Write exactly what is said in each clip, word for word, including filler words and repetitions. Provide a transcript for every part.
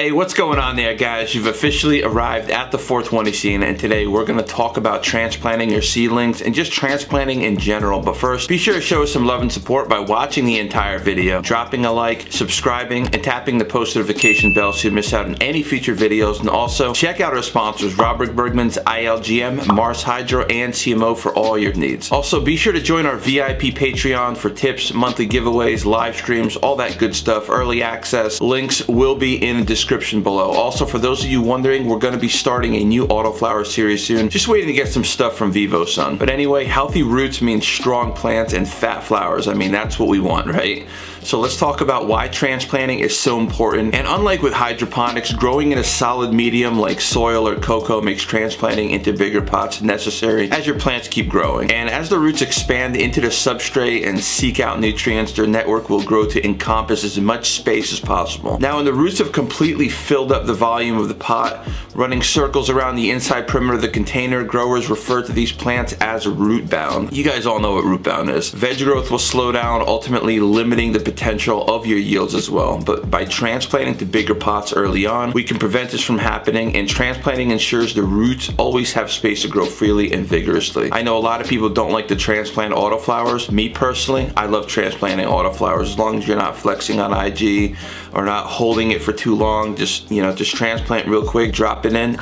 Hey, what's going on there, guys? You've officially arrived at the four twenty scene, and today we're gonna talk about transplanting your seedlings and just transplanting in general. But first, be sure to show us some love and support by watching the entire video, dropping a like, subscribing, and tapping the post notification bell so you miss out on any future videos. And also, check out our sponsors, Robert Bergman's I L G M, Mars Hydro, and C M O for all your needs. Also, be sure to join our V I P Patreon for tips, monthly giveaways, live streams, all that good stuff, early access. Links will be in the description below. Also, for those of you wondering, we're going to be starting a new autoflower series soon. Just waiting to get some stuff from Vivo Sun. But anyway, healthy roots means strong plants and fat flowers. I mean, that's what we want, right? So let's talk about why transplanting is so important. And unlike with hydroponics, growing in a solid medium like soil or cocoa makes transplanting into bigger pots necessary as your plants keep growing. And as the roots expand into the substrate and seek out nutrients, their network will grow to encompass as much space as possible. Now, when the roots have completely filled up the volume of the pot, running circles around the inside perimeter of the container, growers refer to these plants as root bound. You guys all know what root bound is. Veg growth will slow down, ultimately limiting the potential of your yields as well. But by transplanting to bigger pots early on, we can prevent this from happening, and transplanting ensures the roots always have space to grow freely and vigorously. I know a lot of people don't like to transplant autoflowers. Me personally, I love transplanting autoflowers as long as you're not flexing on I G or not holding it for too long. Just, you know, just transplant real quick, drop it in,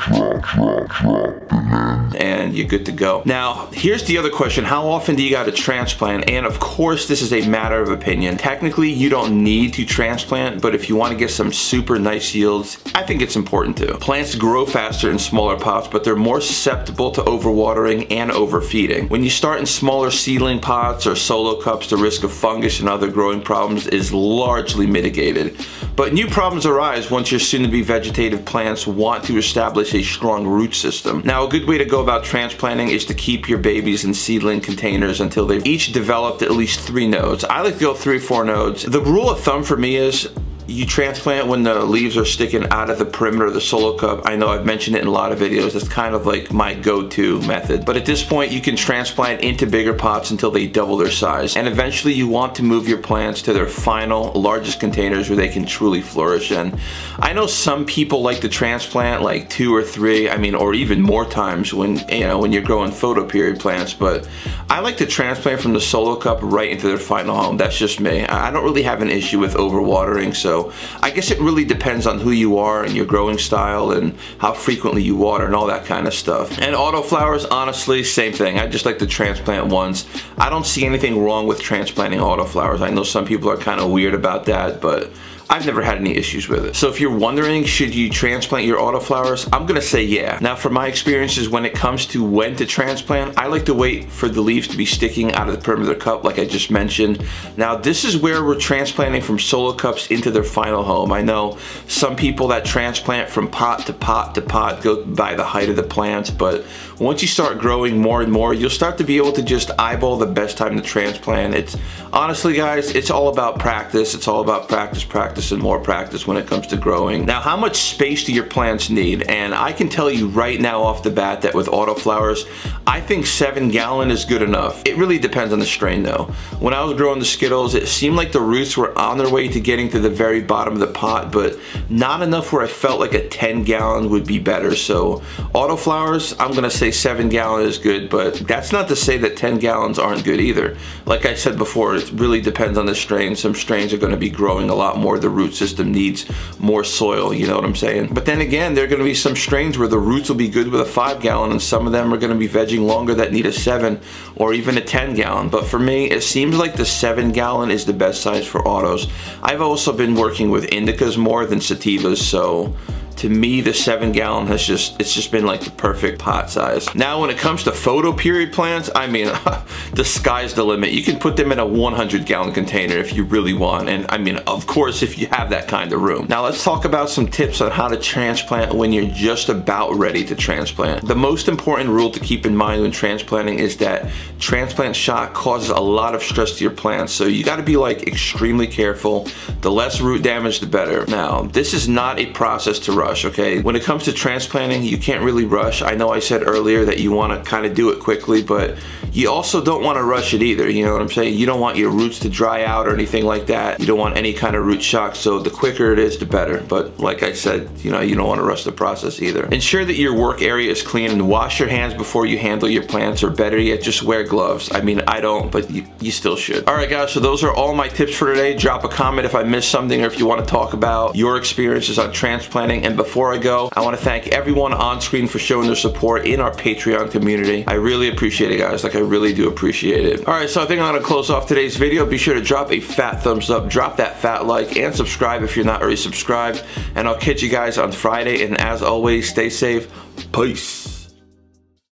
and you're good to go. Now, here's the other question. How often do you got to transplant? And of course, this is a matter of opinion. Technically, you don't need to transplant, but if you want to get some super nice yields, I think it's important to. Plants grow faster in smaller pots, but they're more susceptible to overwatering and overfeeding. When you start in smaller seedling pots or solo cups, the risk of fungus and other growing problems is largely mitigated. But new problems arise once your soon-to-be vegetative plants want to establish a strong root system. Now, a good way to go about transplanting is to keep your babies in seedling containers until they've each developed at least three nodes. I like to go three, four nodes. The rule of thumb for me is you transplant when the leaves are sticking out of the perimeter of the solo cup. I know I've mentioned it in a lot of videos. It's kind of like my go-to method. But at this point, you can transplant into bigger pots until they double their size. And eventually, you want to move your plants to their final, largest containers where they can truly flourish in. I know some people like to transplant like two or three, I mean, or even more times when, you know, when you're growing photoperiod plants. But I like to transplant from the solo cup right into their final home. That's just me. I don't really have an issue with overwatering, so I guess it really depends on who you are and your growing style and how frequently you water and all that kind of stuff. And autoflowers, honestly, same thing. I just like to transplant once. I don't see anything wrong with transplanting autoflowers. I know some people are kind of weird about that, but I've never had any issues with it. So if you're wondering, should you transplant your autoflowers? I'm gonna say yeah. Now, from my experiences when it comes to when to transplant, I like to wait for the leaves to be sticking out of the perimeter cup, like I just mentioned. Now, this is where we're transplanting from solo cups into their final home. I know some people that transplant from pot to pot to pot go by the height of the plants, but once you start growing more and more, you'll start to be able to just eyeball the best time to transplant. It's honestly, guys, it's all about practice. It's all about practice, practice, and more practice when it comes to growing. Now, how much space do your plants need? And I can tell you right now off the bat that with autoflowers, I think seven gallon is good enough. It really depends on the strain though. When I was growing the Skittles, it seemed like the roots were on their way to getting to the very bottom of the pot, but not enough where I felt like a ten gallon would be better. So autoflowers, I'm gonna say seven gallon is good, but that's not to say that ten gallons aren't good either. Like I said before, it really depends on the strain. Some strains are gonna be growing a lot more. The root system needs more soil, you know what I'm saying? But then again, there are going to be some strains where the roots will be good with a five gallon, and some of them are going to be vegging longer that need a seven or even a ten gallon. But for me, it seems like the seven gallon is the best size for autos. I've also been working with indicas more than sativas, so to me, the seven gallon has just, it's just been like the perfect pot size. Now, when it comes to photoperiod plants, I mean, the sky's the limit. You can put them in a one hundred gallon container if you really want. And I mean, of course, if you have that kind of room. Now let's talk about some tips on how to transplant when you're just about ready to transplant. The most important rule to keep in mind when transplanting is that transplant shock causes a lot of stress to your plants. So you gotta be like extremely careful. The less root damage, the better. Now, this is not a process to run. Okay, when it comes to transplanting, you can't really rush. I know I said earlier that you want to kind of do it quickly, but you also don't want to rush it either, you know what I'm saying? You don't want your roots to dry out or anything like that. You don't want any kind of root shock, so the quicker it is, the better. But like I said, you know, you don't want to rush the process either. Ensure that your work area is clean and wash your hands before you handle your plants, or better yet, just wear gloves. I mean, I don't, but you, you still should. All right, guys, so those are all my tips for today. Drop a comment if I missed something or if you want to talk about your experiences on transplanting. And before I go, I want to thank everyone on screen for showing their support in our Patreon community. I really appreciate it, guys. Like, I really do appreciate it. All right, so I think I'm gonna close off today's video. Be sure to drop a fat thumbs up, drop that fat like, and subscribe if you're not already subscribed. And I'll catch you guys on Friday. And as always, stay safe. Peace.